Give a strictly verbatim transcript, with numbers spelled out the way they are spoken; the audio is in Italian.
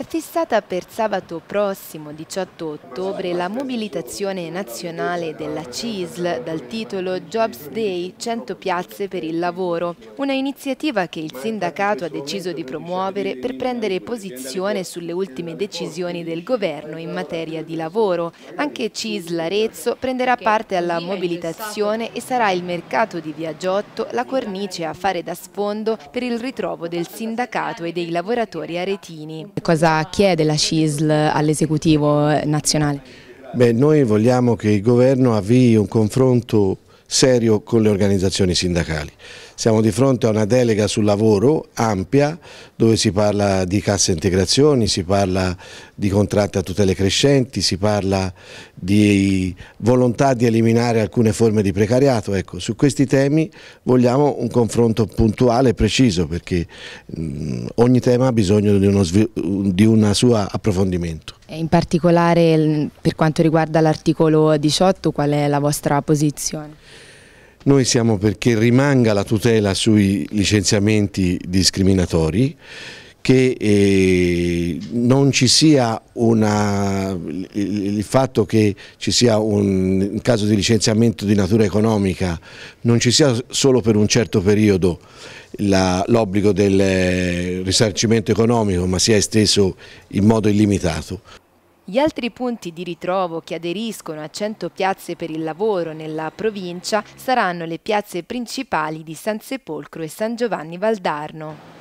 È fissata per sabato prossimo diciotto ottobre la mobilitazione nazionale della C I S L dal titolo Jobs Day cento piazze per il lavoro, una iniziativa che il sindacato ha deciso di promuovere per prendere posizione sulle ultime decisioni del governo in materia di lavoro. Anche C I S L Arezzo prenderà parte alla mobilitazione e sarà il mercato di Via Giotto la cornice a fare da sfondo per il ritrovo del sindacato e dei lavoratori aretini. Cosa chiede la C I S L all'esecutivo nazionale? Beh, noi vogliamo che il governo avvii un confronto serio con le organizzazioni sindacali. Siamo di fronte a una delega sul lavoro ampia, dove si parla di cassa integrazioni, si parla di contratti a tutele crescenti, si parla di volontà di eliminare alcune forme di precariato. Ecco, su questi temi vogliamo un confronto puntuale e preciso, perché mh, ogni tema ha bisogno di uno di una sua approfondimento. In particolare per quanto riguarda l'articolo diciotto, qual è la vostra posizione? Noi siamo perché rimanga la tutela sui licenziamenti discriminatori, che eh, non ci sia una, il fatto che ci sia un, in caso di licenziamento di natura economica, non ci sia solo per un certo periodo l'obbligo del risarcimento economico, ma sia esteso in modo illimitato. Gli altri punti di ritrovo che aderiscono a cento piazze per il lavoro nella provincia saranno le piazze principali di San Sepolcro e San Giovanni Valdarno.